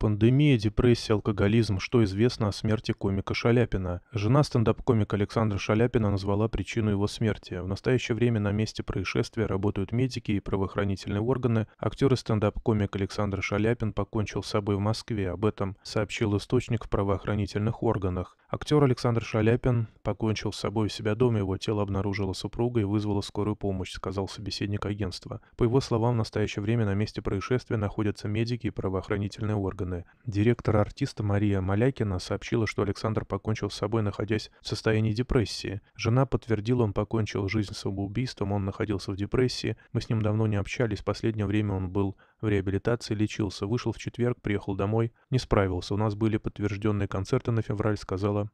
Пандемия, депрессия, алкоголизм. Что известно о смерти комика Шаляпина? Жена стендап-комика Александра Шаляпина назвала причину его смерти. В настоящее время на месте происшествия работают медики и правоохранительные органы. Актер и стендап-комик Александр Шаляпин покончил с собой в Москве. Об этом сообщил источник в правоохранительных органах. Актер Александр Шаляпин покончил с собой у себя дома, его тело обнаружила супруга и вызвала скорую помощь, сказал собеседник агентства. По его словам, в настоящее время на месте происшествия находятся медики и правоохранительные органы. Директор артиста Мария Малякина сообщила, что Александр покончил с собой, находясь в состоянии депрессии. Жена подтвердила, он покончил жизнь самоубийством, он находился в депрессии, мы с ним давно не общались, в последнее время он был в реабилитации, лечился, вышел в четверг, приехал домой, не справился, у нас были подтвержденные концерты на февраль, сказала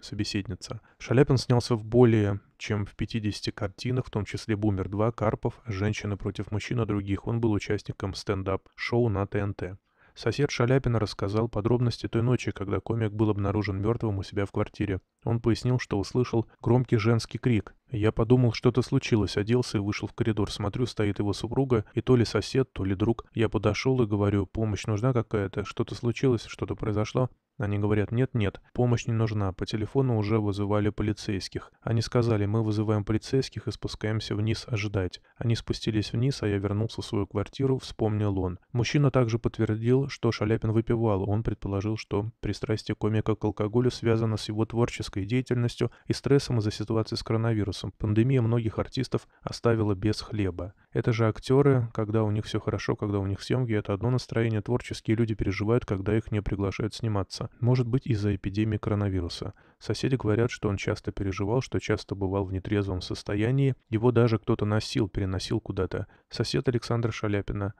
собеседница. Шаляпин снялся в более чем в 50 картинах, в том числе «Бумер 2», «Карпов», «Женщины против мужчин» и других. Он был участником стендап-шоу на ТНТ. Сосед Шаляпина рассказал подробности той ночи, когда комик был обнаружен мертвым у себя в квартире. Он пояснил, что услышал громкий женский крик. «Я подумал, что-то случилось, оделся и вышел в коридор. Смотрю, стоит его супруга, и то ли сосед, то ли друг. Я подошел и говорю, помощь нужна какая-то? Что-то случилось, что-то произошло?» Они говорят, нет, помощь не нужна, по телефону уже вызывали полицейских. Они сказали, мы вызываем полицейских и спускаемся вниз ожидать. Они спустились вниз, а я вернулся в свою квартиру, вспомнил он. Мужчина также подтвердил, что Шаляпин выпивал. Он предположил, что пристрастие комика к алкоголю связано с его творческой деятельностью и стрессом из-за ситуации с коронавирусом. Пандемия многих артистов оставила без хлеба. Это же актеры, когда у них все хорошо, когда у них съемки, это одно настроение. Творческие люди переживают, когда их не приглашают сниматься. Может быть, из-за эпидемии коронавируса. Соседи говорят, что он часто переживал, что часто бывал в нетрезвом состоянии. Его даже кто-то носил, переносил куда-то. Сосед Александра Шаляпина.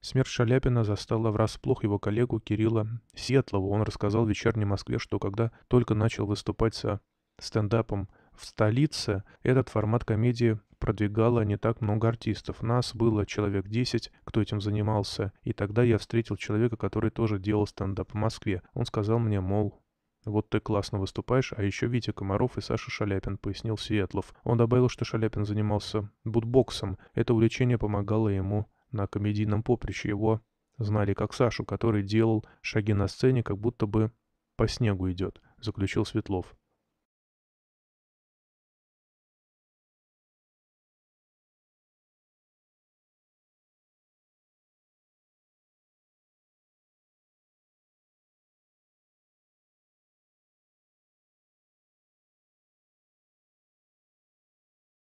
Смерть Шаляпина застала врасплох его коллегу Кирилла Светлова. Он рассказал в «Вечерней Москве», что когда только начал выступать со стендапом в столице, этот формат комедии продвигало не так много артистов. Нас было человек 10, кто этим занимался. И тогда я встретил человека, который тоже делал стендап в Москве. Он сказал мне, мол, вот ты классно выступаешь, а еще Витя Комаров и Саша Шаляпин, пояснил Светлов. Он добавил, что Шаляпин занимался бутбоксом. Это увлечение помогало ему на комедийном поприще. Его знали как Сашу, который делал шаги на сцене, как будто бы по снегу идет, заключил Светлов.